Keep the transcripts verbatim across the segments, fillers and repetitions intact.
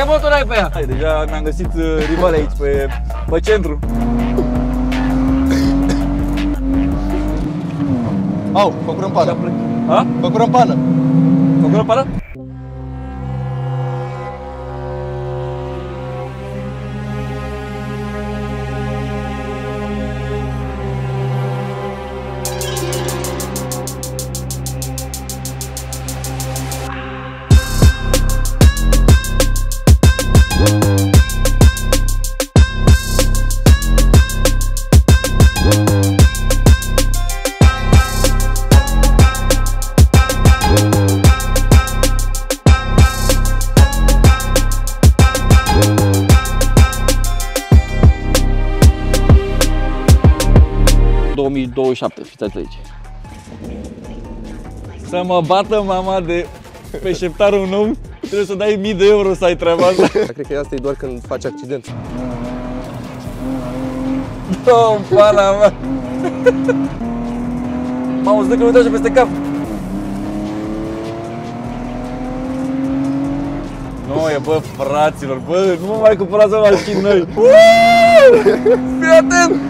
Ce motor ai pe ea? Hai, deja mi-am găsit rivale aici, pe, pe centru. Au, făcurăm pană. A? Făcurăm pană. Făcurăm pană? douăzeci și șapte, fiți atenți. Să mă bată mama de pe șeptarul nou, trebuie să dai mii de euro să ai treaba asta. Cred că asta e doar când faci accident. Dă-o, pana mea! M-auzi, dă că nu dă așa peste cap! Nu e, bă, fraților, bă, nu mă mai cumpărați o mașină noi! Fii atent!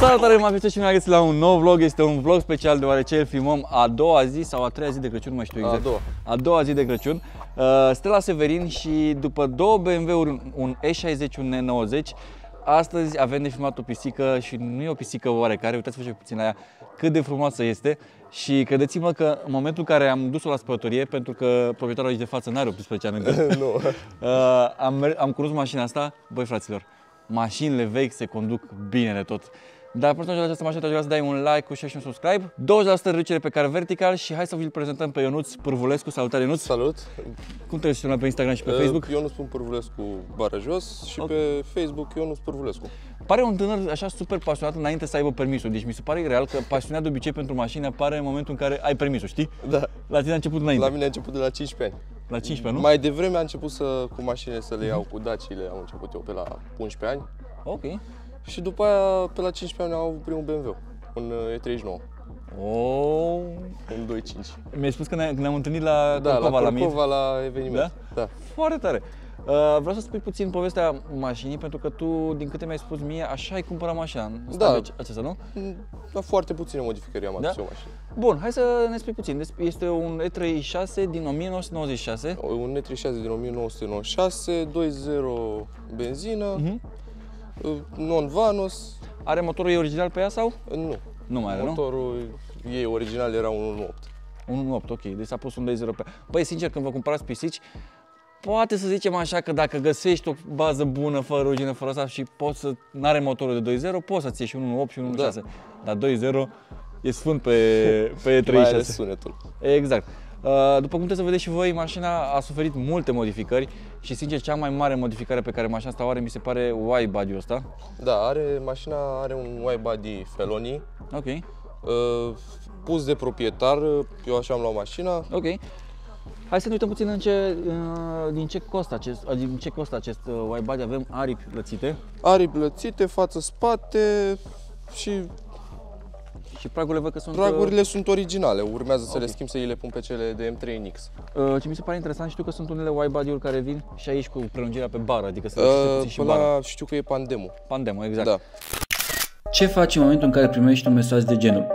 Salutare, m-am găsit și mi-am găsit la un nou vlog. Este un vlog special deoarece îl filmăm a doua zi sau a treia zi de Crăciun, mă știu exact. A doua, a doua zi de Crăciun. Uh, Stella la Severin și după două B M W-uri, un E șaizeci, un E nouăzeci, astăzi avem de filmat o pisică și nu e o pisică oarecare, uitați-vă și puțin la ea cât de frumoasă este. Și credeți-mă că în momentul în care am dus-o la spălătorie, pentru că proprietarul aici de față n-are optsprezece ani încă, no. uh, am, am cunoscut mașina asta. Băi, fraților, mașinile vechi se conduc bine de tot. Dar pentru la această mașină, te ajut să dai un like, un share și un subscribe, douăzeci la sută reducere pe car vertical și hai să vi-l prezentăm pe Ionuț Pârvulescu. Salutare, Ionuț! Salut! Cum te găsești pe Instagram și pe Facebook? Ionuț Pârvulescu, bară jos, și okay. Pe Facebook Ionuț Pârvulescu. Pare un tânăr așa super pasionat înainte să aibă permisul, deci mi se pare real că pasiunea de obicei pentru mașini apare în momentul în care ai permisul, știi? Da. La tine a început înainte. La mine a început de la cincisprezece ani. La cincisprezece, nu? Mai devreme am început să, cu mașinile să le iau, cu dacile am început eu pe la unsprezece ani. Ok. Și după aia, pe la cincisprezece ani, am avut primul B M W, un E treizeci și nouă. Oh. Un doi cinci. Mi-ai spus că ne-am întâlnit la da, Crocova, la Crocova, la, la eveniment. Da? Da. Foarte tare. Uh, vreau să spui puțin povestea mașinii, pentru că tu, din câte mi-ai spus mie, așa ai cumpărat mașina. Da. Acesta, nu? Da, foarte puține modificări am adus eu mașinii. Bun, hai să ne spui puțin. Este un E treizeci și șase din o mie nouă sute nouăzeci și șase. Un E treizeci și șase din o mie nouă sute nouăzeci și șase, douăzeci benzină. Uh-huh. Non-vanos. Are motorul ei original pe ea sau? Nu. Nu mai are, motorul nu? Ei original era un unu virgulă opt. unu virgulă opt, ok. Deci s-a pus un doi virgulă zero pe ea. Păi, sincer, când vă cumpărați pisici, poate să zicem așa că dacă găsești o bază bună, fără rugină, fără asta și poți să... N-are motorul de doi virgulă zero, poți să-ți ieși un unu virgulă opt și un unu virgulă șase. Da. Dar doi virgulă zero e sfânt pe, pe E treizeci și șase. Mai are sunetul. Exact. După cum te vedeți și voi, mașina a suferit multe modificări și, sincer, cea mai mare modificare pe care mașina asta o are, mi se pare wide body-ul ăsta. Da, are, mașina are un wide body felonii. Ok. Uh, pus de proprietar, eu așa am luat mașina. Ok. Hai să ne uităm puțin în ce, uh, din ce costă acest, din ce costă acest wide body. Avem aripi lățite. Aripi lățite, față-spate și... Și pragurile văd că sunt... Pragurile sunt originale, urmează să okay. le schimb, să îi le pun pe cele de M trei în X. Uh, ce mi se pare interesant, știu că sunt unele wide body-uri care vin și aici cu prelungirea pe bară, adică se uh, și bară. La, știu că e pandemul. Pandemul, exact. Da. Ce faci în momentul în care primești un mesaj de genul?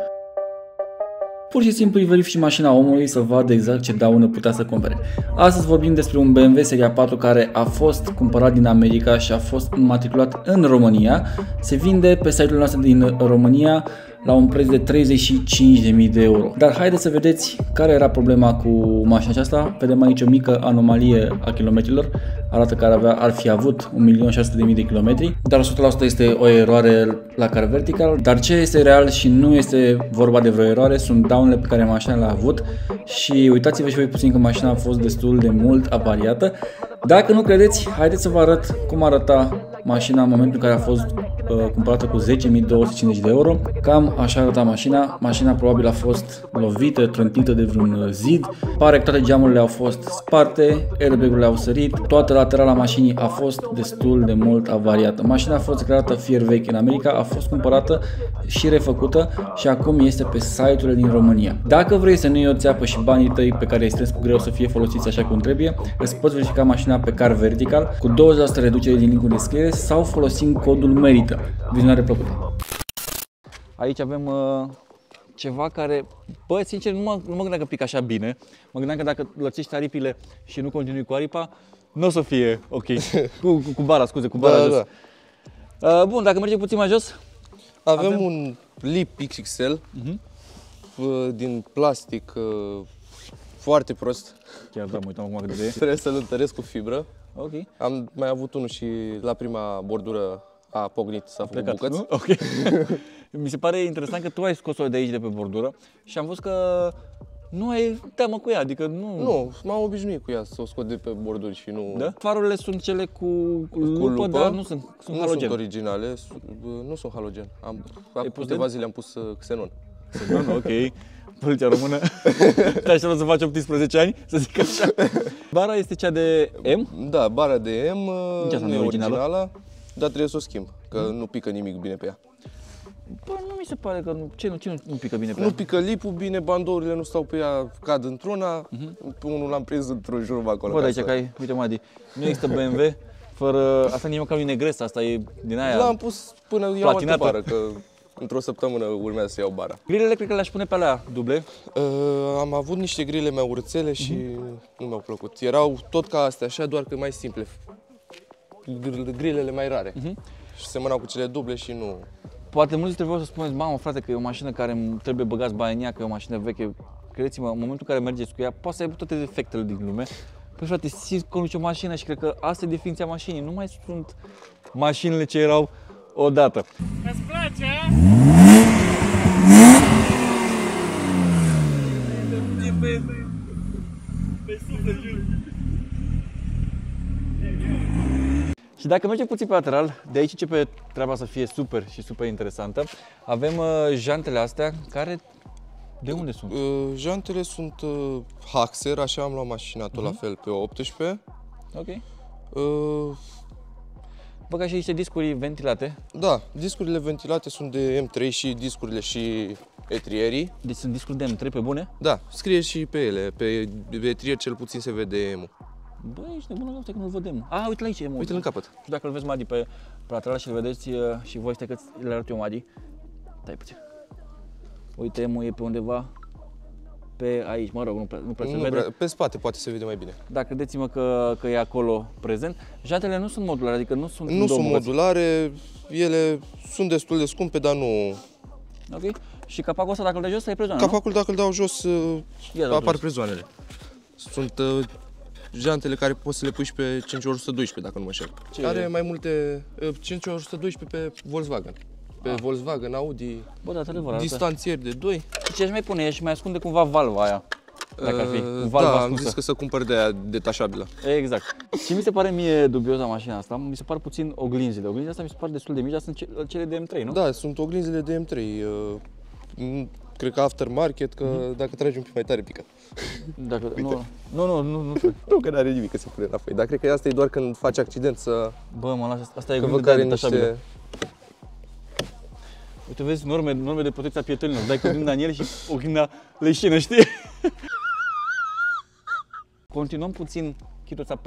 Pur și simplu îi verifici mașina omului să vadă exact ce daună putea să cumpere. Astăzi vorbim despre un B M W seria patru care a fost cumpărat din America și a fost înmatriculat în România. Se vinde pe site-ul nostru din România la un preț de treizeci și cinci de mii de euro. Dar haideți să vedeți care era problema cu mașina aceasta. Vedem aici o mică anomalie a kilometrilor. Arată că ar, avea, ar fi avut un milion șase sute de mii de kilometri. Dar o sută la sută este o eroare la car vertical. Dar ce este real și nu este vorba de vreo eroare sunt daunele pe care mașina le-a avut. Și uitați-vă și voi puțin că mașina a fost destul de mult avariată. Dacă nu credeți, haideți să vă arăt cum arăta mașina în momentul în care a fost uh, cumpărată cu zece mii două sute cincizeci de euro. Cam așa arăta mașina. Mașina probabil a fost lovită, trântită de vreun zid. Pare că toate geamurile au fost sparte, airbag-urile au sărit, toată laterala mașinii a fost destul de mult avariată. Mașina a fost creată fier vechi în America, a fost cumpărată și refăcută și acum este pe site-urile din România. Dacă vrei să nu iei o țeapă și banii tăi pe care îi strâns cu greu să fie folosiți așa cum trebuie, îți poți verifica mașina pe Car Vertical cu douăzeci la sută reducere din linkul de descriere sau folosind codul MERITÃ. Vizionare plăcută! Aici avem uh, ceva care, bă, sincer, nu mă, nu mă gândeam că pică așa bine. Mă gândeam că dacă lățești aripile și nu continui cu aripa, nu o să fie ok. Cu, cu, cu bara, scuze, cu bara da, jos. Da, da. Uh, bun, dacă mergem puțin mai jos. Avem, avem... un lip X X L uh-huh. uh, din plastic uh, foarte prost. Chiar da, mă uitam acum cât de... Trebuie să-l întăresc cu fibră. Ok. Am mai avut unul și la prima bordură a pognit, s-a făcut bucăți. Ok. Mi se pare interesant că tu ai scos-o de aici, de pe bordură, și am văzut că nu ai teamă cu ea, adică nu... Nu, m-am obișnuit cu ea să o scot de pe borduri și nu... Da? Farurile sunt cele cu lupă, cu lupă dar nu sunt, sunt nu halogen. Sunt originale, nu sunt halogen. Am, am pus câteva zile am pus Xenon. Xenon, ok. Poliția română, te așteptam să faci optsprezece ani, să zic așa. Bara este cea de M? Da, bara de M, nu e originală, dar trebuie să o schimb, că mm. nu pică nimic bine pe ea. Bă, nu mi se pare că nu, ce, nu, ce nu, nu pică bine pe nu ea? Nu pică lipul bine, bandourile nu stau pe ea, cad într-una, mm -hmm. pe unul l-am prins într-o jurba acolo. Bă, de aici, că ai, uite mă, Adi, nu există B M W fără, asta nimic ca lui Negres, asta e din aia l-am pus până iau altă bară, că... Într-o săptămână urmează să iau bara. Grilele cred că le-aș pune pe alea duble. Uh, am avut niște grile mai urțele și mm-hmm. nu mi-au plăcut. Erau tot ca astea așa, doar că mai simple. Grilele mai rare. Mm-hmm. Și semănau cu cele duble și nu... Poate mulți trebuie să spuneți, mamă frate, că e o mașină care îmi trebuie băgați bani în ea, că e o mașină veche. Credeți-mă, în momentul în care mergeți cu ea, poate să ai toate defectele din lume. Păi frate, simți că conduci o mașină și cred că asta e definiția mașinii. Nu mai sunt mașinile ce erau odată. Îți place, a? E pe, pe suflet, jur. Și dacă mergem puțin pe lateral, de aici începe treaba să fie super și super interesantă. Avem uh, jantele astea care... De unde sunt? Uh, jantele sunt uh, Haxer, așa am luat mașina tot uh-huh. la fel pe optsprezece. Ok. Uh, Bă, ca și niște discuri ventilate. Da, discurile ventilate sunt de M trei și discurile și etrierii. Deci sunt discuri de M trei pe bune? Da, scrie și pe ele, pe etrier cel puțin se vede E M-ul. Bă, ești nebună, nu știu că nu-l vedem. A, uite-l aici, E M-ul. Uite-l în capăt. Dacă îl vezi, Madi, pe lateral și îl vedeți și voi, stai că le arăt eu, Madi. Stai puțin. Uite, E M-ul e pe undeva pe aici, mă rog, nu prea, nu prea se nu vede. Prea, pe spate poate se vede mai bine. Da, credeți-mă că, că e acolo prezent. Jantele nu sunt modulare, adică nu sunt Nu sunt modulare, ele sunt destul de scumpe, dar nu... Ok. Și capacul ăsta, dacă îl dai jos, ai prezoane, Capacul, nu? dacă îl dau jos, apar jos. prezoanele. Sunt uh, jantele care poți să le pui și pe cinci ori o sută doisprezece, dacă nu mă înșel. Are mai multe... Uh, cinci ori o sută doisprezece pe Volkswagen. Pe ah. Volkswagen, Audi, Bă, da, distanțieri de doi. Ce aș mai pune? Aș mai ascunde cumva valva aia, dacă ar fi, valva Da, ascunsă. Am zis că să cumpăr de aia detașabilă. Exact. Și mi se pare mie dubiosa mașina asta, mi se par puțin oglinzile. Oglinzile astea mi se par destul de mici, dar sunt cele de M trei, nu? Da, sunt oglinzile de M trei. Cred că aftermarket, că mm-hmm. dacă tragi un pic mai tare pică. Dacă, nu, nu, nu, nu, nu. Nu că n-are nimic că se pune înapoi, dar cred că asta e doar când faci accident să... Bă, mă las, asta e greu de detașabilă. Uite, vezi, norme, norme de protecție a pietonilor. Dai cu glinda în el și o glinda leșină, știi? Continuăm puțin chitosa,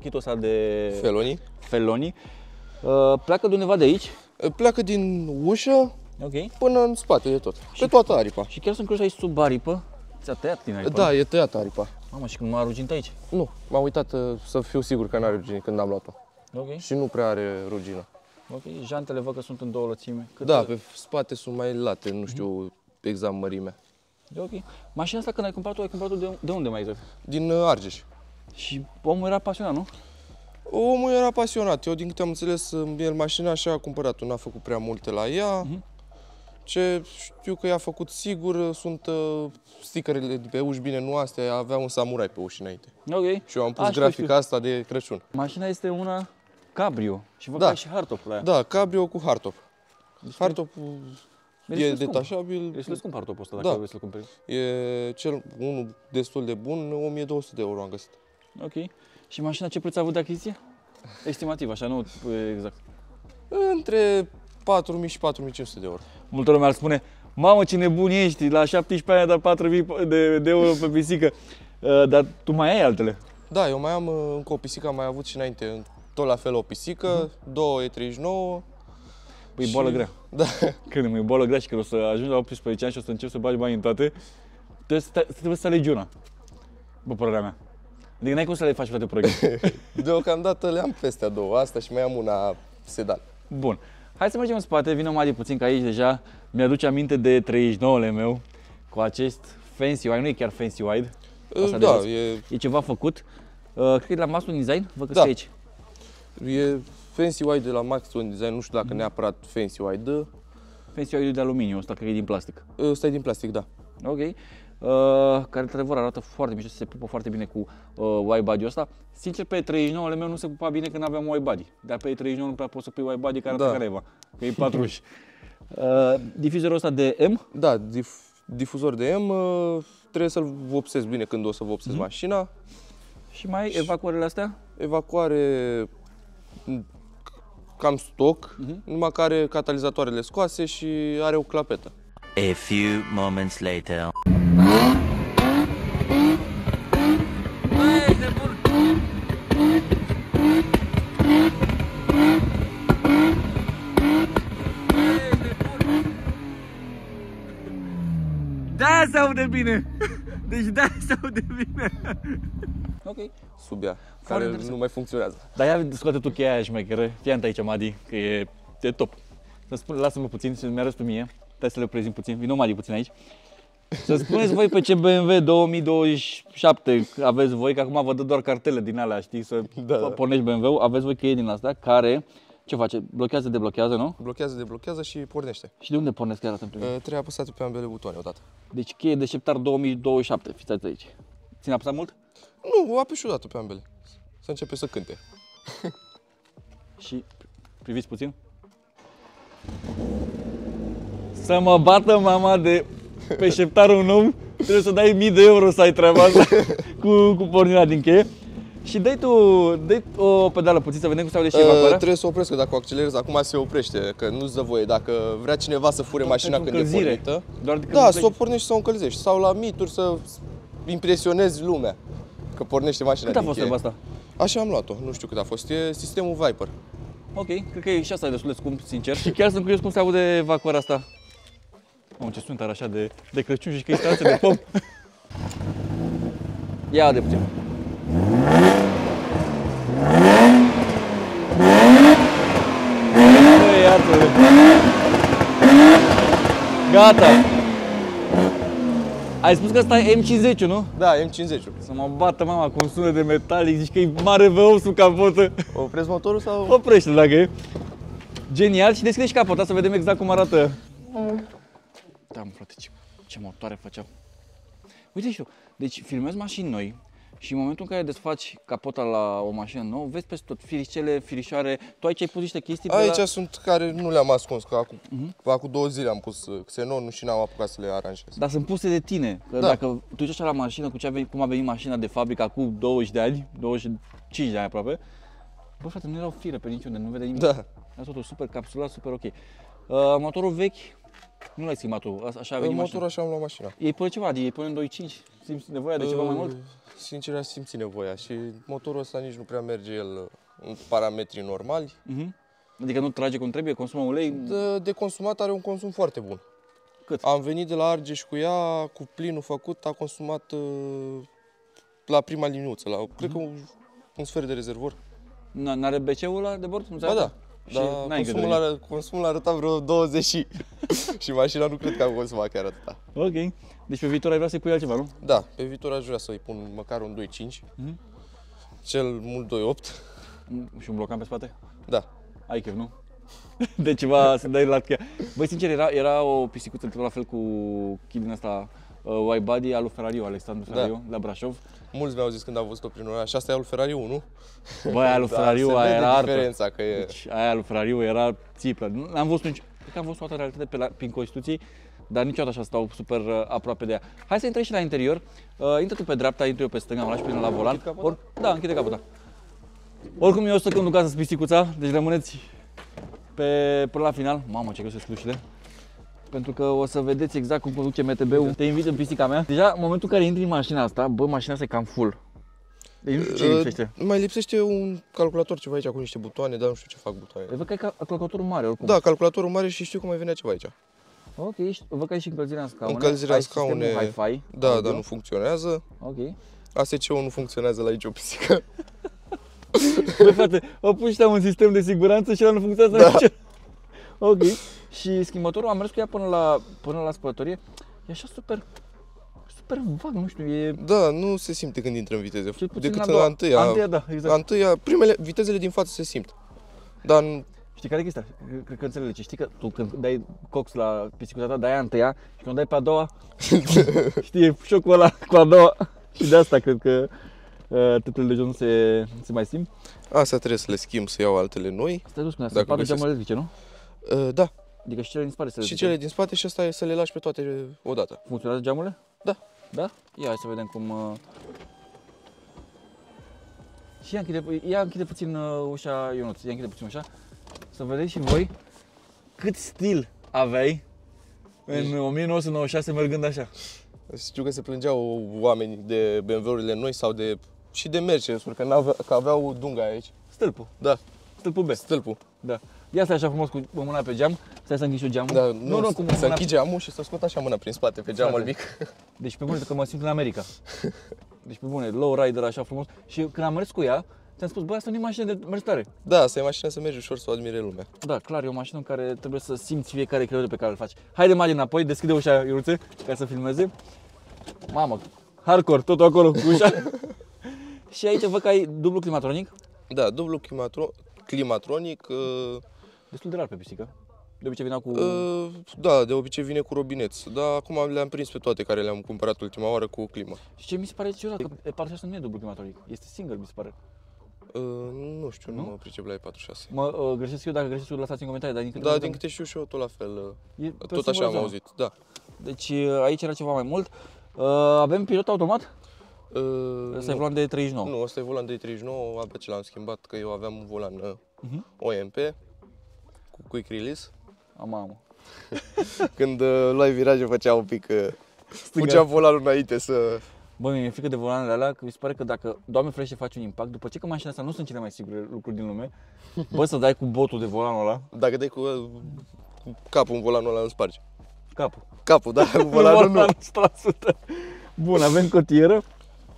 chitosa de... Felonii. Felonii. Pleacă de undeva de aici? Pleacă din ușă okay. până în spate de tot. Și pe toată aripa. Și chiar sunt cruși aici sub aripă. Ți-a tăiat din aripa? Da, nu? e tăiat aripa. Mamă, și când m-a arugint aici? Nu, m-am uitat să fiu sigur că n-are rugină când am luat-o. Okay. Și nu prea are rugină. Ok, jantele văd că sunt în două lățime. Câte da, pe spate sunt mai late, nu știu mm-hmm. exact mărimea. Ok. Mașina asta când ai cumpărat-o, ai cumpărat-o de, de unde mai exact? Din Argeș. Și omul era pasionat, nu? Omul era pasionat. Eu din câte am înțeles, el mașina așa a cumpărat-o, n-a făcut prea multe la ea. Mm-hmm. Ce știu că i-a făcut sigur sunt uh, stickerele de pe uși, bine, nu astea, avea un samurai pe uși înainte. Ok. Și eu am pus Aș grafica asta de Crăciun. Mașina este una cabrio și vă da. și hardtop la ea. Da, cabrio cu hardtop. Hardtopul e detașabil. E scump hardtopul ăsta, dacă da. vrei să-l cumperi. E cel, unul destul de bun, o mie două sute de euro am găsit. Ok. Și mașina ce preț a avut de achiziție? Estimativ, așa, nu exact. Între patru mii și patru mii cinci sute de euro. Multă lume ar spune, mamă ce nebun ești, la șaptesprezece ani ai dat patru mii de euro pe pisică, uh, dar tu mai ai altele? Da, eu mai am încă o pisică, am mai avut și înainte, tot la fel o pisică, uh-huh. două E treizeci și nouă. Păi și... boală grea. Da. Crede-mă, e boală grea și că o să ajungi la optsprezece ani și o să începi să bagi bani în toate, trebuie să, trebuie să alegi una, după părerea mea. Adică n-ai cum să le faci toate proiecte. Deocamdată le am peste a două, asta și mai am una sedan. Bun. Hai să mergem în spate, vină mai de puțin, că aici deja mi-aduce aminte de treizeci și nouă-le meu cu acest Fancy Wide, nu e chiar Fancy Wide, asta da, e... e ceva făcut, uh, cred că de la Max One Design, văd că da. aici. E Fancy Wide de la Max One Design, nu știu dacă neapărat Fancy Wide. Fancy Wide de aluminiu, ăsta cred că e din plastic. Ăsta e din plastic, da. Ok, uh, care într-adevăr arată foarte mișto, se pupă foarte bine cu uh, wide body-ul ăsta. Sincer, pe treizeci și nouă-le meu nu se pupa bine că nu aveam wide body, dar pe treizeci și nouă nu prea poți să pui wide body care arată da. careva, că e patruși. Uh, difuzorul ăsta de M? Da, dif difuzor de M, uh, trebuie să-l vopsesc bine când o să vopsesc mm -hmm. mașina. Și mai evacuarele astea? Evacuare cam stock, mm -hmm. numai că are catalizatoarele scoase și are o clapetă. A few moments later. Da, se aude bine. Deci da, se aude bine. Ok. Sub ea, care nu mai funcționează. Dar ia scoate tu cheia aia șmecheră. Fii-ant aici, Madi, că e, e top. Să-mi spun, lasă-mă puțin și mi-arăți tu mie. Stai să le prezint puțin, vină Madi puțin aici. Să spuneți voi pe ce B M W două mii douăzeci și șapte aveți voi, că acum vă dă doar cartele din alea, știi, să da. pornești B M W-ul. Aveți voi cheie din asta, care, ce face? Blochează, deblochează, nu? Blochează, deblochează și pornește. Și de unde pornesc chiar atunci? Trebuie apăsate pe ambele butoane odată. Deci cheie de șeptar două mii douăzeci și șapte, fiți ați aici. Ține apăsat mult? Nu, o apeși odată pe ambele, să începe să cânte. Și priviți puțin. Să mă bată mama de pe șeptarul un om, trebuie să dai mii de euro să ai treaba asta cu, cu pornirea din cheie. Și dai tu, dai o pedală puțin să vedem cum se aude și evacuarea. Trebuie să opresc, că dacă o accelerezi acum se oprește, că nu-ți dă voie. Dacă vrea cineva să fure mașina când e pornită, da, să o pornești și să o încălzești. Sau la mituri să impresionezi lumea că pornește mașina din cheie. Cât a fost asta? Așa am luat-o, nu știu cât a fost, e sistemul Viper. Ok, cred că e și asta destul de scump, sincer. Și chiar sunt curios cum se aude evacuarea asta. Mamă, ce sunt așa de, de Crăciun și că e stație de pom. Ia de puțin. Gata! Ai spus că asta e M cincizeci, nu? Da, M cincizeci. Să mă bată mama cum sună de metalic, zici că e mare V opt sub capotă. Oprești motorul sau? Oprește-l dacă e. Genial, și deschideți capota să vedem exact cum arată. Da, mă, frate, ce, ce motoare făceau. Uite și eu, deci filmez mașini noi și în momentul în care desfaci capota la o mașină nouă, vezi peste tot firișele, firișoare. Tu aici ai pus niște chestii. Aici la... sunt care nu le-am ascuns, că acum, uh-huh. că acum două zile am pus Xenon și n-am apucat să le aranjez. Dar sunt puse de tine. Că da. Dacă tu ești așa la mașină, cu ce a venit, cum a venit mașina de fabrică acum douăzeci de ani, douăzeci și cinci de ani aproape, bă, frate, nu erau fire pe niciunde, nu vede nimic. Da. Era totul super capsulat, super ok. Uh, motorul vechi. Nu l-ai schimbat tu, așa a venit motorul, așa am luat mașina. Ei pune ceva, ei pune în doi virgulă cinci, simți nevoia de ceva mai mult? Sincer, aș simți nevoia și motorul ăsta nici nu prea merge el în parametrii normali. Uh-huh. Adică nu trage cum trebuie, consumă ulei? De, de consumat are un consum foarte bun. Cât? Am venit de la Argeș cu ea, cu plinul făcut, a consumat la prima liniuță, la, uh-huh. cred că un, un sfert de rezervor. N-are B C-ul ăla de bord? Nu ba da. Dar consumul, ar, consumul arăta vreo douăzeci și, și mașina nu cred că a consumat chiar atâta. Ok. Deci pe viitor ai vrea să-i pui altceva, nu? Da, pe viitor aș vrea să-i pun măcar un doi virgulă cinci, mm-hmm. cel mult doi virgulă opt. Și un blocam pe spate? Da. Ai chef, nu? de ceva să dai la cheia. Băi, sincer, era, era o pisicuță la fel cu kid din asta, uh, wide body, al lui Ferrariu, Alexandru Ferrariu, da. La Brașov. Mulți mi-au zis când au văzut-o prin oraș, asta e al lui Ferrariu, nu? Băi, aia lui Ferrariu, da, aia era diferența, că e... deci, aia lui Ferrariu era țiplă. Am văzut, cred că am văzut o altă realitate pe la, prin Constituții, dar niciodată așa stau super aproape de ea. Hai să intrăm și la interior. Uh, intră tu pe dreapta, intru eu pe stânga, am luat și până la volan. Or... Da, închide capota. Oricum eu o să când duc casă pisicuța, deci rămâneți pe, până la final. Mamă, ce greu să-s ușile. Pentru că o să vedeți exact cum conduce M T B-ul. Te invit în pisica mea. Deja, în momentul în care intri în mașina asta, bă, mașina asta e cam full. Deci nu știu ce uh, lipsește. Mai lipsește un calculator ceva aici cu niște butoane, dar nu știu ce fac butoanele. Văd că e calculatorul mare oricum. Da, calculatorul mare și știu cum mai venea ceva aici. Ok, văd că ai și încălzirea în scaune. Încălzirea în scaune, hi-fi, da, dar nu funcționează. Ok. A S C-ul nu funcționează la nicio pisică. Băi, frate, au pus ăștia un sistem de siguranță și ăla nu funcționează, da, nicio. Ok. Și schimbătorul, am mers cu ea până la, până la spălătorie. E așa super, super vag, nu știu, e... Da, nu se simte când intră în viteză, decât la întâia. Antâia, da, exact. Antâia, primele, vitezele din față se simt. Dar... Știi care e chestia? Cred că înțelegi. Știi că tu când dai cox la pisicuța ta, dai aia întâia și când dai pe a doua, știi, e șocul ăla cu a doua. Și de asta cred că uh, tâtele de jos nu se, nu se mai simt. Asta trebuie să le schimb, să iau altele noi. Asta e dus, spuneam, sunt patru geamuri electrice, nu? Uh, da. Adică și cele din spate să le Și cele din spate și asta e să le lași pe toate odată. Funcționează geamurile? Da. Da? Ia hai să vedem cum... Uh... Și ia închide, ia închide puțin uh, ușa, Ionuț, ia închide puțin ușa. Să vedeți și voi cât stil aveai în o mie nouă sute nouăzeci și șase mergând așa. Știu că se plângeau oamenii de B M W-urile noi sau de și de Mercedes-uri, că n-aveau, că aveau dunga aici. Stâlpul. Da. Stâlpul B. Stâlpul. Da. Ia stai așa frumos cu mâna pe geam. Stai să închizi geamul. Da, nu, nu, nu cum să închizi geamul și să scot așa mâna prin spate pe geamul mic. Deci pe bune că mă simt în America. Deci pe bune, low rider așa frumos. Și când am mers cu ea, ți-am spus, bă, asta nu e mașină de mers tare. Da, asta e mașină să mergi ușor, să o admire lumea. Da, clar, e o mașină în care trebuie să simți fiecare kilometru pe care îl faci. Haide mai înapoi, deschide ușa, Ionuțe, ca să filmeze. Mamă, hardcore, totul acolo cu ușa. Și aici văd că ai dublu climatronic. Da, dublu climatro climatronic. Uh... Destul de rar pe pisică. De obicei vine cu... Uh, da, de obicei vine cu robineț, dar acum le-am prins pe toate care le-am cumpărat ultima oară cu climă. Și ce mi se pare ciudat, că partea asta nu e dublu climatronic, este single, mi se pare. Uh, nu știu, nu, nu mă pricep la E patruzeci și șase. Mă uh, greșesc eu, dacă greșesc, lăsați în comentarii, dar din câte, da, din câte știu și eu tot la fel, e tot așa am auzit, da. Deci aici era ceva mai mult. Uh, avem pilot automat? Uh, asta e volan de E treizeci și nouă. Nu, asta e volan de E treizeci și nouă, abia ce l-am schimbat, că eu aveam un volan uh, uh-huh. O M P cu Quick Release. A, mamă. Când uh, luai viraje făcea un pic, uh, fugea volanul înainte să... Bă, mi-e frică de volanele alea, că mi se pare că dacă, Doamne ferește, faci un impact, după ce că mașina asta nu sunt cele mai sigure lucruri din lume, bă, să dai cu botul de volanul ăla. Dacă dai cu, cu capul în volanul ăla, îl spargi. Capul. Capul, da, cu volanul nu. o sută la sută. Bun, avem cotieră.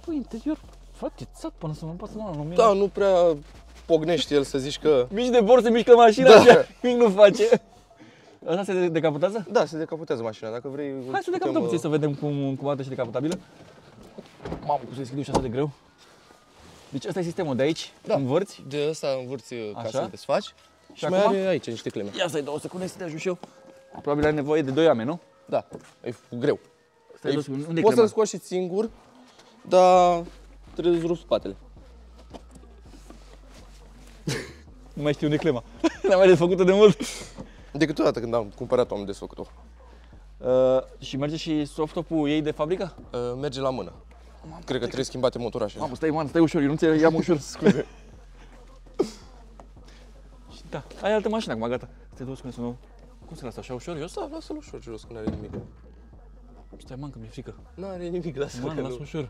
Păi, interior, frate, țat până să mă pasă mâna în lumină. Da, nu prea pognești el să zici că... Mici de bord se mișcă mașina, da, așa, nimic nu face. Asta se decapotează? Da, se decapotează mașina, dacă vrei... Hai să decapotăm puțin, să vedem cum, cum arată și decapotabilă. Mamă, cum se deschide ușa asta de greu. Deci ăsta e sistemul de aici, da, învârți. De ăsta învârți ca să desfaci. Și, și mai acum? Are aici niște cleme. Ia să-i două secunde să te ajung și eu. Probabil ai nevoie de doi oameni, nu? Da, e greu. Stai, e, unde poți să-l scoți și singur, dar trebuie să rup spatele. Nu mai știu unde e clema. N-am mai desfăcut-o de mult. De câteodată când am cumpărat-o am desfăcut-o. Uh, și merge și soft-top-ul ei de fabrică? Uh, merge la mână. Mamă, cred că trebuie că... schimbate motorașele. Mamă, stai, man, stai ușor, eu nu ia ușor, scuze. Și da, ai altă mașină acum, gata. Stai două secunde să nu... Cum se lasă așa ușor? Eu stau, lasă-l ușor jos, că n-are nimic. Stai, man, că mi-e frică. N-are nimic, lasă-l. Man, las ușor.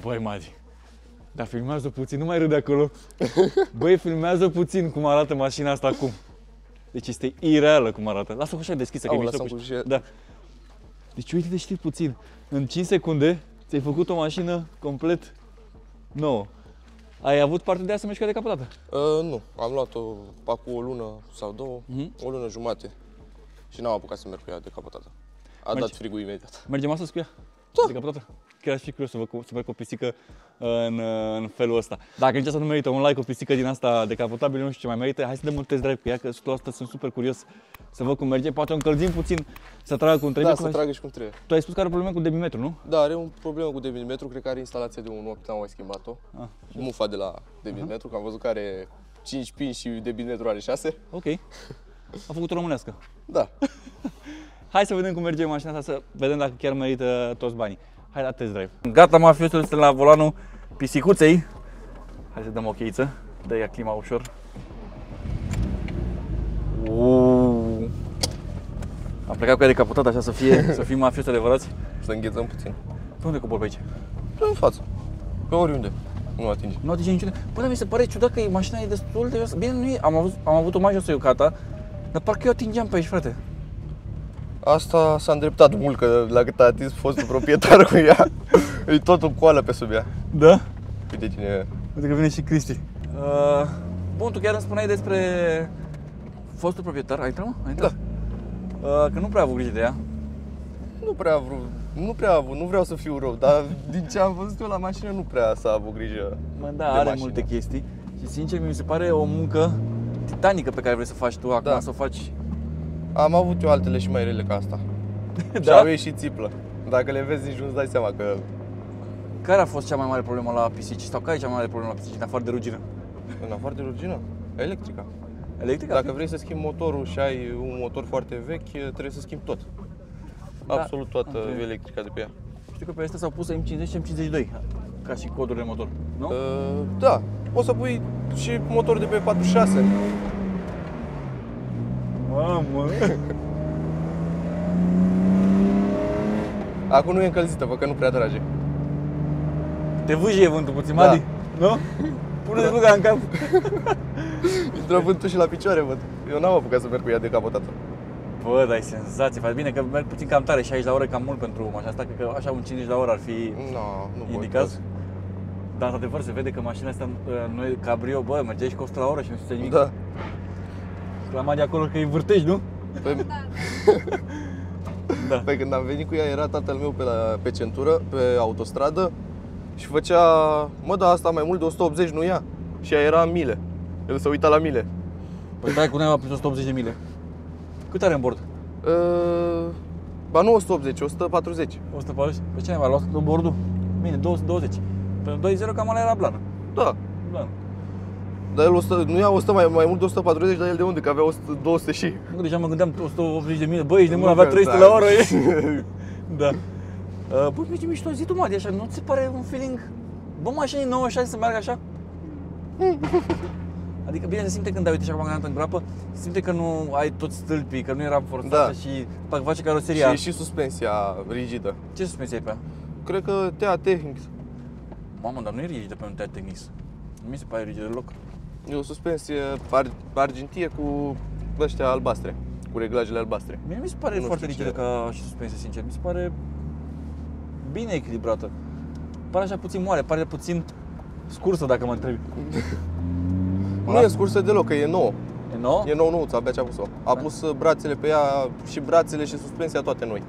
Băi, Madi, dar filmează puțin, nu mai râde acolo. Băi, filmează puțin cum arată mașina asta acum. Deci este ireală cum arată. Lasă-o ușa deschisă, că e mișto cu ușa. Da. Deci uite-te, știi puțin, în cinci secunde ți-ai făcut o mașină complet nouă. Ai avut parte de ea să mergi cu ea decapotată? Uh, nu, am luat-o cu o lună sau două, uh-huh. o lună jumate și n-am apucat să merg cu ea decapotată. A mergi. Dat frigul imediat. Mergem astăzi cu ea? Da. Decapotată? chiar aș fi curios să vă, să văd cu o pisică în, în felul ăsta. Dacă nici asta nu merită un like, o pisică din asta decapotabilă, nu știu ce mai merită, hai să dăm un test drive cu ea, că asta sunt super curios să văd cum merge. Poate o încălzim puțin, să tragă cum trebuie. Da, să tragă și cum trebuie. Tu ai spus că are probleme cu debitmetru, nu? Da, are un problemă cu debitmetru, cred că are instalația de un opt, n-am mai schimbat-o. Ah, mufa de la debitmetru, că am văzut că are cinci pini și debitmetru are șase. Ok. A făcut o românească. Da. Hai să vedem cum merge mașina asta, să vedem dacă chiar merită toți banii. Hai la test drive. Gata, mafiosul, suntem la volanul pisicuței. Hai să dăm o cheiță, dă ea clima ușor. Uuu. Am plecat cu ea decapotat, așa, să fie, să fim mafioși adevărați. Să înghețăm puțin. Pe unde cobor pe aici? Pe în față, pe oriunde. Nu atinge. Nu atinge niciodată. Păi, mi se pare ciudat că mașina e destul de joasă. Bine, nu e, am avut, am avut o mai josă Iucata, dar parcă eu atingeam pe aici, frate. Asta s-a îndreptat mult, că la cât a atins fostul proprietar cu ea, e tot o coală pe sub ea. Da? Uite cine e. Uite că vine și Cristi. Uh, bun, tu chiar îmi spuneai despre fostul proprietar, ai intrat, mă? Ai intrat? Da. Uh, că nu prea a avut grijă de ea. Nu prea a vrut, nu prea a avut, nu vreau să fiu rău, dar din ce am văzut eu la mașină nu prea s-a avut grijă. Mă, da, de are mașină. Multe chestii și sincer mi se pare o muncă titanică pe care vrei să faci tu acum, da. Să o faci. Am avut eu altele și mai rele ca asta. Da? Și au ieșit țiplă. Dacă le vezi nici nu-ți dai seama că... Care a fost cea mai mare problemă la pisici? Sau care e cea mai mare problemă la pisici, în afară de rugină? În afară de rugină? Electrica. Electrica? Dacă vrei să schimbi motorul și ai un motor foarte vechi, trebuie să schimbi tot. Da. Absolut toată okay. Electrica de pe ea. Știu că pe astea s-au pus M cincizeci și M cincizeci și doi, ca și codul de motor, nu? Uh, da. Poți să pui și motor de pe patruzeci și șase. Mamă! Acum nu e încălzită, vă că nu prea trage. Te vâjie vântul puțin, da. Adi? Nu? Pune-te da. Ruga în cap. Intră vântul și la picioare, văd. Eu n-am apucat să merg cu ea decapotată. Bă, dar ai senzație, faci bine că merg puțin cam tare, șaizeci la oră cam mult pentru mașina asta, cred că așa un cincizeci la oră ar fi no, nu indicat. Dar, într-adevăr, se vede că mașina asta nu e cabrio, bă, mergea și cu o sută la oră și nu știu nimic. Da. Clama de acolo că îi vârtești, nu? Păi... Da. Păi când am venit cu ea era tatăl meu pe, la, pe centură, pe autostradă și făcea, mă, da, asta mai mult de o sută optzeci nu ia. Și ea era în mile. El se uita la mile. Păi dai cu noi a prins o sută optzeci de mile. Cât are în bord? Uh, ba nu o sută optzeci, o sută patruzeci. o sută patruzeci? Pe ce ne-a luat în bordul? Bine, două sute douăzeci. Pentru doi zero cam ala era blană. Da. Blană. Dar el o sută, nu ia o sută mai, mai mult de o sută patruzeci, dar el de unde? Că avea două sute și... Nu, deja mă gândeam o sută optzeci de mile, băi, ești de mult, avea trei sute la oră, e? Da. Uh, bă, mi-ești mișto, zi tu, Madi, așa, nu ți pare un feeling... Bă, mașinii nouă șase să meargă așa? Adică, bine, se simte când dai, uite, și acum am în groapă, se simte că nu ai toți stâlpii, că nu era forțată da. Și... Dacă face caroseria... Și e și suspensia rigidă. Ce suspensie ai pe ea? Cred că T A Technics. Mamă, dar nu e rigidă pe un T A Technics. Nu mi se pare rigidă deloc. E o suspensie ar, argintie cu ăștia albastre, cu reglajele albastre. Mie mi se pare nu foarte rigidă ca și suspensie, sincer. Mi se pare bine echilibrată. Pare așa puțin moare, pare puțin scursă, dacă mă întrebi. Nu e scursă deloc, că e nouă. E nouă? E nouă nouță, abia ce-a pus-o. A pus brațele pe ea, și brațele și suspensia toate noi.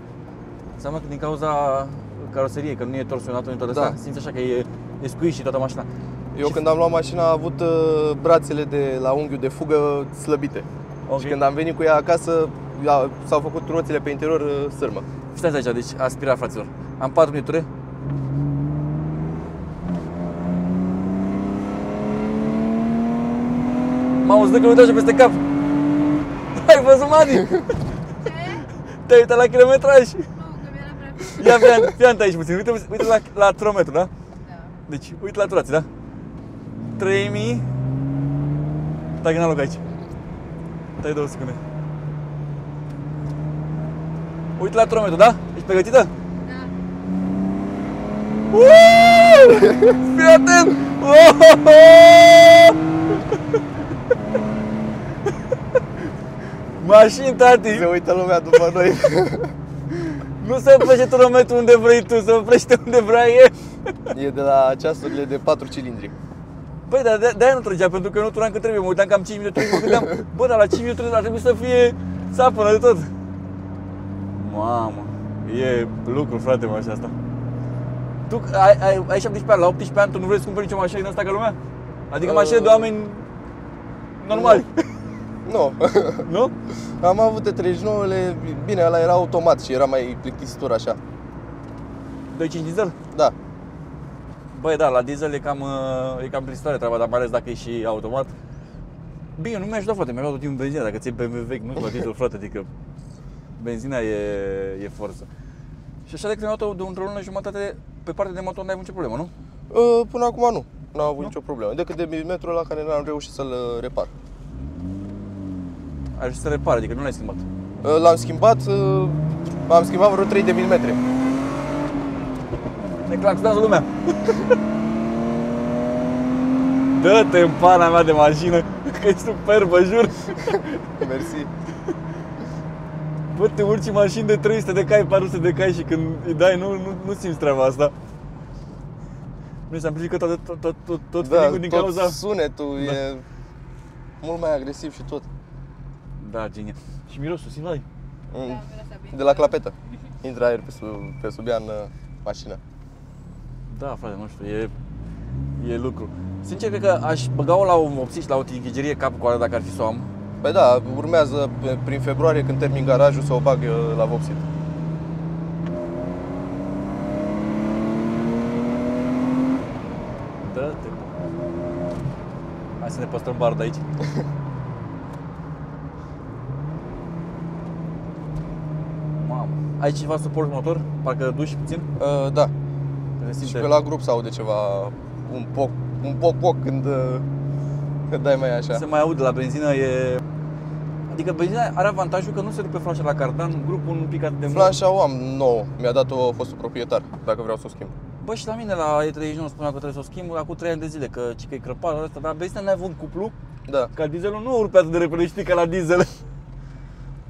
Înseamnă că din cauza caroseriei, că nu e torsionată, nu e toate da. Astea, simți așa că e, e squish și toată mașina. Eu când am luat mașina, a avut uh, brațele de la unghiul de fugă slăbite. Okay. Și când am venit cu ea acasă, s-au făcut roțile pe interior uh, sârmă. Stați aici, deci aspira, fraților. Am patru minuture. M-auzi, dă că mi-o dau și peste cap. Ai văzut, Madi? Ce? Te-ai uitat la kilometraj. Nu, că mi-era prea bine. Ia, fii aici puțin. Uite, uite la, la trometru, da? Da. Deci, uite la turații, da? trei mii. Dacă n-am loc aici. Stai două secunde. Uite la trometru, da? Ești pregătită? Da. Uuuu! Fii atent! Mașini, tati! Se uită lumea după noi. Nu se oprește trometru unde vrei tu, se oprește unde vrea el. E de la ceasurile de patru cilindri. Păi, dar de-aia nu trăgea, pentru că eu nu turam cât trebuie, mă uitam cam cinci minute, mă gândeam, bă, dar la cinci minute ar trebui să fie sapănă de tot. Mamă, e lucru, frate, mașina asta. Tu ai, ai, ai șaptesprezece ani, la optsprezece ani tu nu vrei să cumperi nicio mașină din asta ca lumea? Adică uh, mașini de oameni normali. Nu. Nu? Nu? Am avut E treizeci și nouă-le, bine, ăla era automat și era mai plictisitor așa. doi virgulă cinci diesel? Da. Băi, da, la diesel e cam, e cam plictisitoare treaba, dar mai ales dacă e și automat. Bine, nu mi-a ajutat, frate, mi-a luat tot timpul benzina, dacă ți-e B M W vechi, nu-ți la diesel, frate, adică benzina e, e forță. Și așa de când mi-a luat-o de într-o lună jumătate, pe partea de motor n-ai avut nicio problemă, nu? Uh, până acum nu, n-am avut nu? nicio problemă, decât de milimetrul ăla care n-am reușit să-l repar. Ai reușit să repar, adică nu l-ai schimbat? Uh, l-am schimbat, uh, am schimbat vreo trei de milimetre. Ne claxonează lumea! Dă-te în pana mea de mașină, că e superbă, jur! Mersi! Bă, te urci mașini de trei sute de cai, patru sute de cai și când îi dai, nu, nu, nu simți treaba asta. Mi s-a amplificat tot, tot, tot, tot, tot da, feeling-ul din tot cauza... sunetul, da. E mult mai agresiv și tot. Da, genial. Și mirosul, simți la mm. De la clapetă. Intră aer pe, sub, pe subian mașina. Da, frate, nu știu, e, e lucru. Sincer, cred că aș băga-o la un opțiști, la o tighegerie cap-coadă, dacă ar fi să o am. Păi da, urmează prin februarie, când termin garajul, să o bag la vopsit. Dă-te. Hai să ne păstrăm barul de aici. Mamă. Aici ceva suport motor? Parcă duci puțin? Uh, da. Și pe la grup sau de ceva, un poc, un poc-poc când, când dai mai așa. Se mai aude la benzină, e... Adică benzina are avantajul că nu se dupe flașa la cardan, grupul nu pică atât de mult. Flașa o am nouă, mi-a dat-o fostul proprietar, dacă vreau să o schimb. Bă, și la mine la E treizeci și nouă spunea că trebuie să o schimb acum trei ani de zile, că ci că e crăpală asta, dar benzina n-a avut cuplu, da. Că dieselul nu urpe atât de repede, știi, ca la diesel.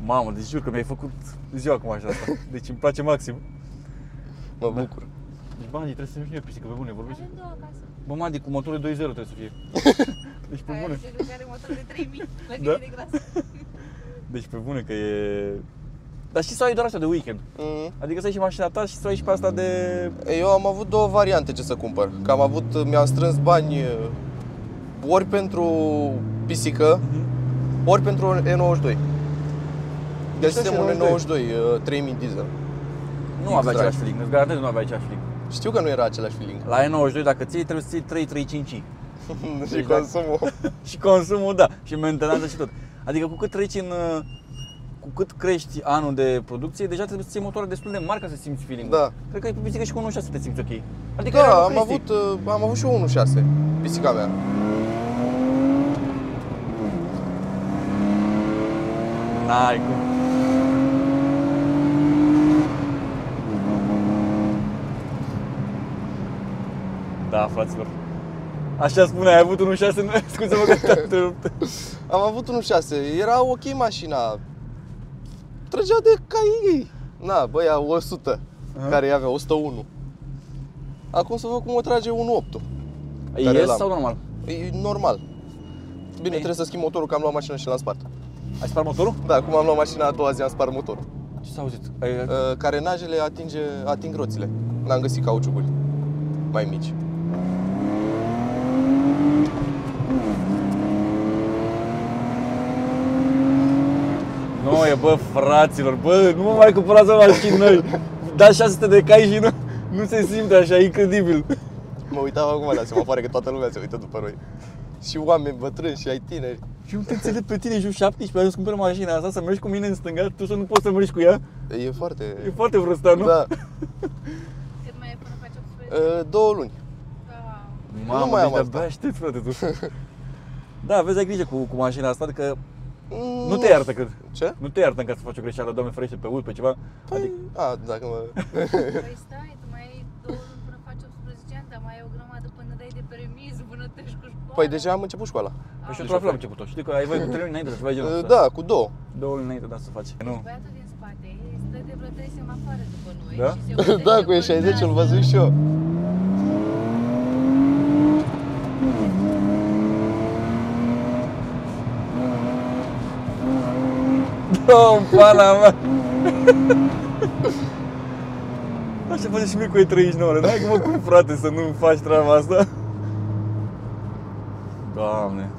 Mamă, deci jur că mi-ai făcut ziua acum așa asta, deci îmi place maxim. Mă bucur. Deci, bă, Andy, trebuie să-mi știu eu pistică, pe bune, vorbiți? Avem două acasă. Bă, Andy, cu motorul doi virgulă zero trebuie să fie. Deci, pe bune. Aia are motor de trei mii, la cât e de gras. Deci, pe bune, că e... Dar știi să o ai doar așa de weekend. Mm-hmm. Adică să ai și mașina ta și să o ai și pe asta de... Eu am avut două variante ce să cumpăr. Că am avut, mi-am strâns bani ori pentru pisică, mm-hmm. ori pentru E nouăzeci și doi. Deci, suntem un E nouăzeci și doi, trei mii diesel. Nu avea același feeling, îți garantez nu avea același feeling. Știu că nu era același feeling. La E nouăzeci și doi, dacă ții, trebuie să ții trei virgulă treizeci și cinci. Și deci, consumul. Și consumul, da. Și mentenanța și tot. Adică cu cât treci în... Cu cât crești anul de producție, deja trebuie să ții motoare destul de mari ca să simți feeling-ul. Da. Cred că e pe pisică și cu unu virgulă șase te simți ok. Adică da, am avut, am avut și eu unu virgulă șase, pisica mea. N-ai cum. Da, fraților. Așa spune, ai avut unu virgulă șase, scuze-mă că te-am întrerupt. Am avut unu virgulă șase, era ok mașina. Trăgea de cai ei. Na, băia o sută, aha, care avea o sută unu. Acum să văd cum o trage unu virgulă opt. E sau normal? E normal. Bine, ei, trebuie să schimb motorul, că am luat mașina și l-am spart. Ai spart motorul? Da, cum am luat mașina a doua zi, am spart motorul. Ce s-a auzit? Ai... Carenajele atinge, ating roțile. N-am găsit cauciucuri mai mici. Nu e, bă, fraților, bă, nu mă mai cumpărați o mașină noi. Da, șase sute de cai și nu, nu se simte așa, incredibil. Mă uitam acum, dar se mă pare că toată lumea se uită după noi. Și oameni bătrâni și ai tineri. Și nu te înțeleg pe tine, și șaptesprezece ani, să cumperi mașina asta, să mergi cu mine în stânga, tu să nu poți să mergi cu ea. E foarte... E foarte vrăstat, nu? Da. Cât mai e până faci optsprezece? Două luni. Da. Mamă, nu mai am asta. Abia aștept, frate, tu. Da, vezi, ai grijă cu, cu mașina asta, că mm. Nu te iartă, cred. Ce? Nu te iartă în caz să faci o greșeală, Doamne ferește, pe ud, pe ceva. Păi, adică... a, dacă mă... Păi stai, tu mai ai două luni până faci optsprezece ani, dar mai ai o grămadă până dai de permis, până te cu școala. Păi deja am început școala. A, păi și eu tot am început-o, știi că ai voie cu trei luni înainte să faci genul ăsta. Da, cu două. Două luni înainte, da, să faci. Nu. Băiatul din spate, stă de vreo trei semafoare după noi. Da? Și se da, cu E șaizeci îl văzut și eu. Dă-o-n pana mea! Așa face și mie cu E treizeci și nouă, n-ai cum, cum frate să nu faci treaba asta. Doamne.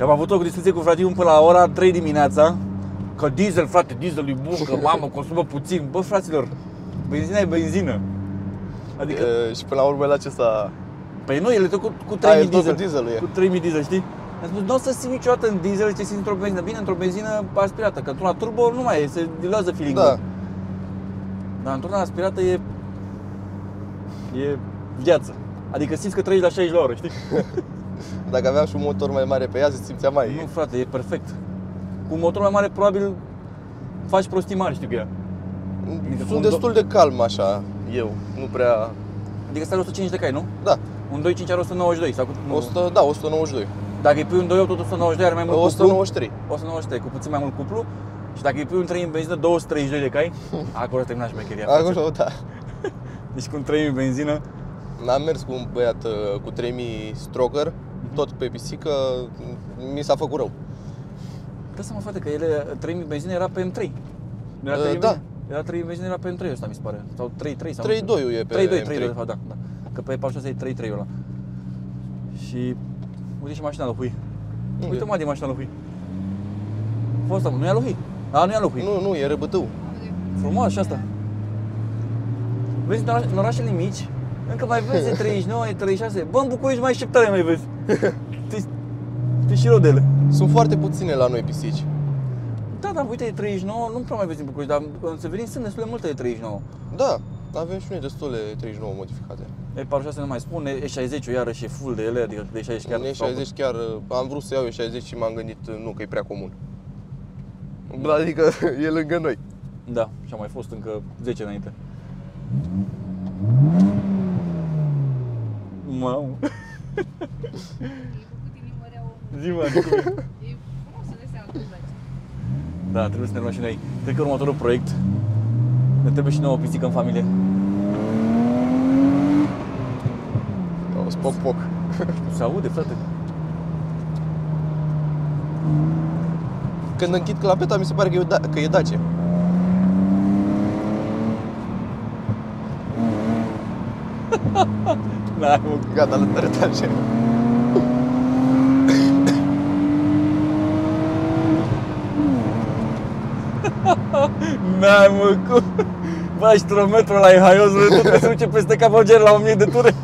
Am avut o discuție cu fratiul până la ora trei dimineața. Că diesel, frate, diesel e bun, că mamă, consumă puțin. Bă, fraților, benzina e benzină. Adică... E, și până la urmă la ce s-a... Păi nu, el e tot cu, cu trei mii diesel. Dieselul, cu trei mii diesel, știi? Am spus, nu o să simți niciodată în diesel, ce simți într-o benzină. Bine, într-o benzină aspirată, că într-una turbo nu mai e, se diluează feeling-ul. Da. Dar într-una aspirată e... e viață. Adică simți că trăiești la șaizeci la oră, știi? Dacă aveam și un motor mai mare pe ea, se simțea mai... Nu, frate, e perfect. Cu un motor mai mare, probabil, faci prostii mari, știu că ea. Sunt destul de calm, așa, eu. Nu prea... Adică stai o sută cinci de cai, nu? Da. Un doi virgulă cinci are o sută nouăzeci și doi sau cu... o sută, da, o sută nouăzeci și doi. Dacă îi pui un doi virgulă opt, tot o sută nouăzeci și doi, are mai mult o sută nouăzeci și trei. Cuplu. o sută nouăzeci și trei, cu puțin mai mult cuplu. Și dacă îi pui un trei în benzină, două sute treizeci și doi de cai, acolo s-a terminat șmecheria. Acolo, da. Deci cu un trei în benzină... N-am mers cu un băiat cu trei mii stroker, tot pe pisică, mi s-a făcut rău. Dă seama, frate, că ele, trei mii benzine era pe M trei. Nu era trei mii? Da. Era trei mii benzine, era pe M trei ăsta, mi se pare. Sau trei virgulă trei sau... trei virgulă doi-ul e pe trei virgulă doi, M trei. trei virgulă doi, de fapt, da, da. Că pe patruzeci și șase e trei virgulă trei ăla. Și... uite și mașina lui Hui. Uite mă de mașina lui Hui. Fosta, nu e a lui Hui? A, nu e a lui Hui. Nu, nu, e răbătău. Frumos și asta. Vezi, în orașele mici, încă mai vezi E treizeci și nouă, E treizeci și șase. Bă, în București mai șeptare mai vezi. Știi și rodele. Sunt foarte puține la noi pisici. Da, dar uite, E treizeci și nouă nu prea mai vezi în București, dar în Severin sunt destul de multe E treizeci și nouă. Da, avem și noi destul de E treizeci și nouă modificate. E patruzeci și șase nu mai spun, E șaizeci-ul iarăși e full de ele, adică de E șaizeci chiar. E șaizeci chiar, am vrut să iau E șaizeci și m-am gândit, nu, că e prea comun. Adică e lângă noi. Da, și a mai fost încă zece înainte. Mamă! Zi, mă, e frumos de seama cum place. Da, trebuie să ne luăm și noi. Cred că următorul proiect ne trebuie și nouă o pisică în familie. O spoc, poc. Se aude, frate. Când închid clapeta, mi se pare că e, da că e Dacia. Da, gata, le trece. N-ai mă, cum? Bă, și trometrul ăla e haios, tot se duce peste cap Alger la o mie de ture.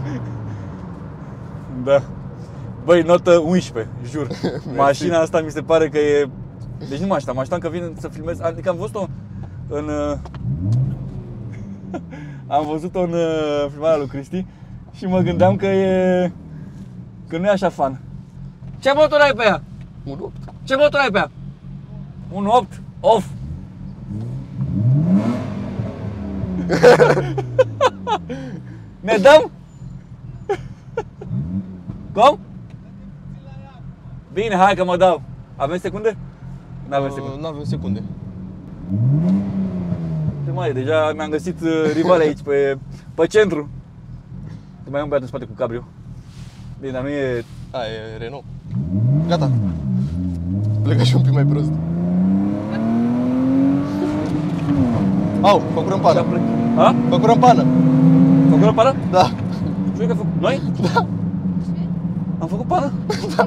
Da. Băi, notă unsprezece, jur. Mașina asta mi se pare că e... Deci nu mă așteptam, mă așteptam că vin să filmez. Adică am văzut-o în... Am văzut-o în filmarea lui Cristi și mă gândeam că e... Că nu e așa fan. Ce motor ai pe ea? unu opt. Ce motor ai pe ea? unu opt? Off! Ne dăm? Cum? Bine, hai că mă dau. Avem secunde? N-avem secunde. Uh, n-avem secunde. Ce mai e? Deja mi-am găsit rivale aici, pe, pe centru. Mai e un băiat în spate cu cabrio. Bine, dar nu e... A, e Renault. Gata. Plecă și un pic mai prost. Au, făcurăm pană. A? Făcurăm pană. Făcurăm pană? Da. Știu că făcut... Noi? Da. Am făcut pană? Da.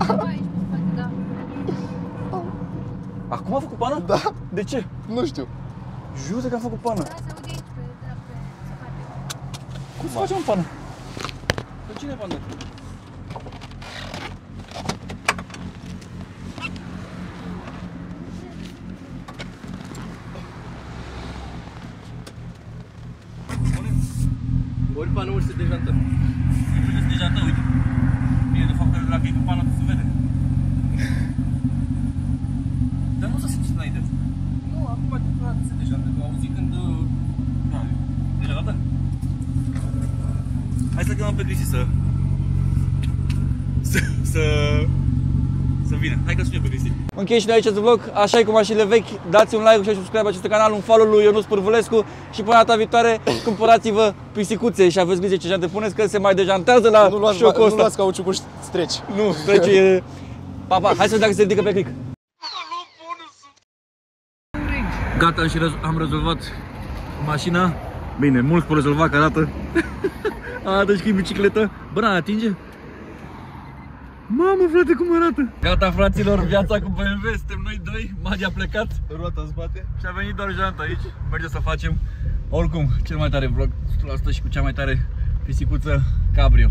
Acum am făcut pană? Da. De ce? Nu știu. Jure că am făcut pană. Da, se aude aici pe spate. Cum se face un pană? Pe cine pană? Ori panoul se dejantă. Se dejantă, uite. Bine, de fapt, că dacă e cu pană, se vede. Dar nu s-a simțit înainte. Nu, acum se dejantă, că am auzit când... Da, deja gata? Hai să chemăm pe Cristi să... Să... Să... Să vină. Hai că sunim pe Cristi. Închei și noi aici acest vlog. Așa e cu mașinile vechi. Dați un like și subscribe acest canal, un follow lui Ionuț Pârvulescu și până data viitoare cumpărați-vă pisicuțe și aveți grijă ce jante puneți, că se mai dejantează la șocul ăsta. Nu luați cauciucuri streci. Nu, streci e... Pa, pa, hai să vedem dacă se ridică pe click. Gata, am și rezolvat mașina. Bine, mult cu rezolvat că arată. Atunci că e bicicletă. Bă, atinge? Mamă, frate, cum arată! Gata, fraților, viața cu B M W, suntem noi doi, Magi a plecat, roata în spate și a venit doar janta aici, mergem să facem, oricum, cel mai tare vlog, o sută la sută și cu cea mai tare pisicuță cabrio.